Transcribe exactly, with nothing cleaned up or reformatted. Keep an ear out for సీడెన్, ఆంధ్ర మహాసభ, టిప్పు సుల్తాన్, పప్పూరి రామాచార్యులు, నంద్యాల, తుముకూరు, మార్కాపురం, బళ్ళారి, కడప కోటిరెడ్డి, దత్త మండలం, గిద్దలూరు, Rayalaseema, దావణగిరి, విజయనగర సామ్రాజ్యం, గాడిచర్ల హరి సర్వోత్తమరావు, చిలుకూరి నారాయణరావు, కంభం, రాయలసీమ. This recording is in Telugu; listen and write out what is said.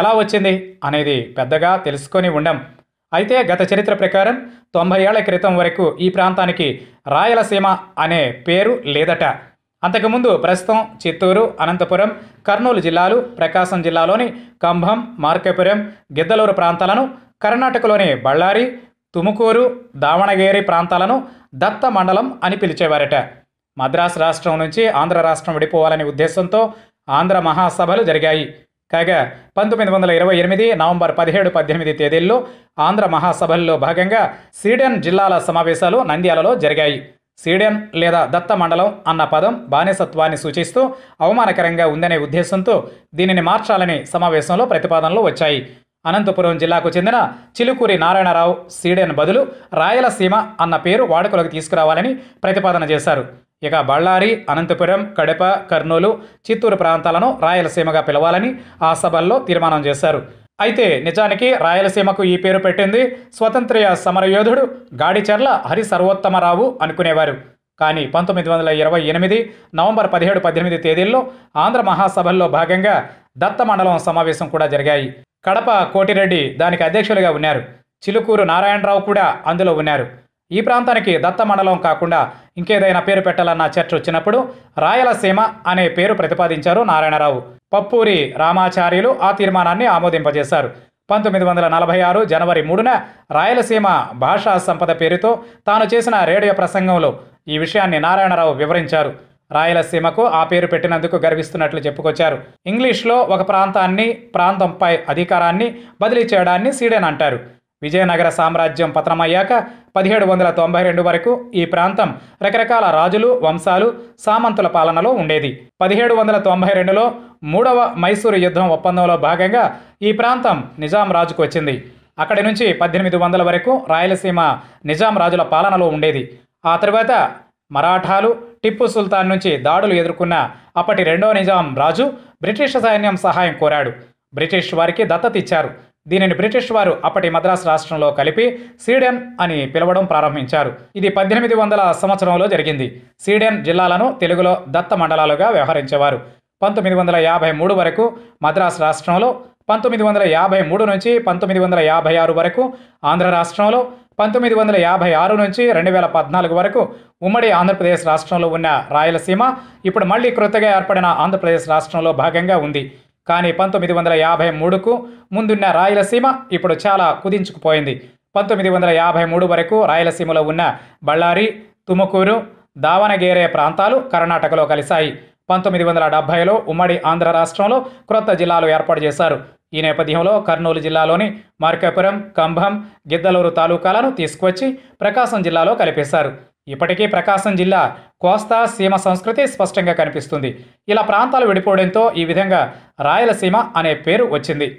ఎలా వచ్చింది అనేది పెద్దగా తెలుసుకొని ఉండం. అయితే గత చరిత్ర ప్రకారం తొంభై ఏళ్ల క్రితం వరకు ఈ ప్రాంతానికి రాయలసీమ అనే పేరు లేదట. అంతకుముందు ప్రస్తుతం చిత్తూరు, అనంతపురం, కర్నూలు జిల్లాలు, ప్రకాశం జిల్లాలోని కంభం, మార్కాపురం, గిద్దలూరు ప్రాంతాలను, కర్ణాటకలోని బళ్ళారి, తుముకూరు, దావణగిరి ప్రాంతాలను దత్త మండలం అని పిలిచేవారట. మద్రాసు రాష్ట్రం నుంచి ఆంధ్ర రాష్ట్రం విడిపోవాలనే ఉద్దేశంతో ఆంధ్ర మహాసభలు జరిగాయి. కాగా పంతొమ్మిది వందల ఇరవై ఎనిమిది నవంబర్ పదిహేడు పద్దెనిమిది తేదీల్లో ఆంధ్ర మహాసభల్లో భాగంగా సీడెన్ జిల్లాల సమావేశాలు నంద్యాలలో జరిగాయి. సీడెన్ లేదా దత్త మండలం అన్న పదం బానిసత్వాన్ని సూచిస్తూ అవమానకరంగా ఉందనే ఉద్దేశంతో దీనిని మార్చాలని సమావేశంలో ప్రతిపాదనలు వచ్చాయి. అనంతపురం జిల్లాకు చెందిన చిలుకూరి నారాయణరావు సీడెన్ బదులు రాయలసీమ అన్న పేరు వాడుకలోకి తీసుకురావాలని ప్రతిపాదన చేశారు. ఇక బళ్ళారి, అనంతపురం, కడప, కర్నూలు, చిత్తూరు ప్రాంతాలను రాయలసీమగా పిలవాలని ఆ సభల్లో తీర్మానం చేశారు. అయితే నిజానికి రాయలసీమకు ఈ పేరు పెట్టింది స్వతంత్ర్య సమరయోధుడు గాడిచర్ల హరి సర్వోత్తమరావు అనుకునేవారు. కానీ పంతొమ్మిది వందల ఇరవై ఎనిమిది నవంబర్ పదిహేడు పద్దెనిమిది తేదీల్లో ఆంధ్ర మహాసభల్లో భాగంగా దత్త మండలం సమావేశం కూడా జరిగాయి. కడప కోటిరెడ్డి దానికి అధ్యక్షులుగా ఉన్నారు. చిలుకూరు నారాయణరావు కూడా అందులో ఉన్నారు. ఈ ప్రాంతానికి దత్త మండలం కాకుండా ఇంకేదైనా పేరు పెట్టాలన్న చర్చ వచ్చినప్పుడు రాయలసీమ అనే పేరు ప్రతిపాదించారు నారాయణరావు. పప్పూరి రామాచార్యులు ఆ తీర్మానాన్ని ఆమోదింపజేశారు. పంతొమ్మిది వందల నలభై ఆరు జనవరి మూడున రాయలసీమ భాషా సంపద పేరుతో తాను చేసిన రేడియో ప్రసంగంలో ఈ విషయాన్ని నారాయణరావు వివరించారు. రాయలసీమకు ఆ పేరు పెట్టినందుకు గర్విస్తున్నట్లు చెప్పుకొచ్చారు. ఇంగ్లీష్లో ఒక ప్రాంతాన్ని, ప్రాంతంపై అధికారాన్ని బదిలీ చేయడాన్ని సీడెన్ అంటారు. విజయనగర సామ్రాజ్యం పతనమయ్యాక పదిహేడు వందల తొంభై రెండు వరకు ఈ ప్రాంతం రకరకాల రాజులు, వంశాలు, సామంతుల పాలనలో ఉండేది. పదిహేడు వందల తొంభై రెండులో మూడవ మైసూరు యుద్ధం ఒప్పందంలో భాగంగా ఈ ప్రాంతం నిజాం రాజుకు వచ్చింది. అక్కడి నుంచి పద్దెనిమిది వందల వరకు రాయలసీమ నిజాం రాజుల పాలనలో ఉండేది. ఆ తర్వాత మరాఠాలు టిప్పు సుల్తాన్ నుంచి దాడులు ఎదుర్కొన్న అప్పటి రెండో నిజాం రాజు బ్రిటిష్ సైన్యం సహాయం కోరాడు. బ్రిటిష్ వారికి దత్తత ఇచ్చారు. దీనిని బ్రిటిష్ వారు అప్పటి మద్రాసు రాష్ట్రంలో కలిపి సీడెన్ అని పిలవడం ప్రారంభించారు. ఇది పద్దెనిమిది వందల సంవత్సరంలో జరిగింది. సీడెన్ జిల్లాలను తెలుగులో దత్త మండలాలుగా వ్యవహరించేవారు. పంతొమ్మిది వందల యాభై మూడు వరకు మద్రాసు రాష్ట్రంలో, పంతొమ్మిది వందల యాభై మూడు నుంచి పంతొమ్మిది వందల యాభై ఆరు వరకు ఆంధ్ర రాష్ట్రంలో, పంతొమ్మిది వందల యాభై ఆరు నుంచి రెండు వేల పద్నాలుగు వరకు ఉమ్మడి ఆంధ్రప్రదేశ్ రాష్ట్రంలో ఉన్న రాయలసీమ ఇప్పుడు మళ్లీ కొత్తగా ఏర్పడిన ఆంధ్రప్రదేశ్ రాష్ట్రంలో భాగంగా ఉంది. కానీ పంతొమ్మిది వందల యాభై మూడుకు ముందున్న రాయలసీమ ఇప్పుడు చాలా కుదించుకుపోయింది. పంతొమ్మిది వందల యాభై మూడు వరకు రాయలసీమలో ఉన్న బళ్ళారి, తుముకూరు, దావణగిరి ప్రాంతాలు కర్ణాటకలో కలిశాయి. పంతొమ్మిది వందల డెబ్బైలో ఉమ్మడి ఆంధ్ర రాష్ట్రంలో క్రొత్త జిల్లాలు ఏర్పాటు చేశారు. ఈ నేపథ్యంలో కర్నూలు జిల్లాలోని మార్కాపురం, కంభం, గిద్దలూరు తాలూకాలను తీసుకువచ్చి ప్రకాశం జిల్లాలో కలిపేశారు. ఇప్పటికీ ప్రకాశం జిల్లా కోస్తా సీమ సంస్కృతి స్పష్టంగా కనిపిస్తుంది. ఇలా ప్రాంతాలు విడిపోవడంతో ఈ విధంగా రాయలసీమ అనే పేరు వచ్చింది.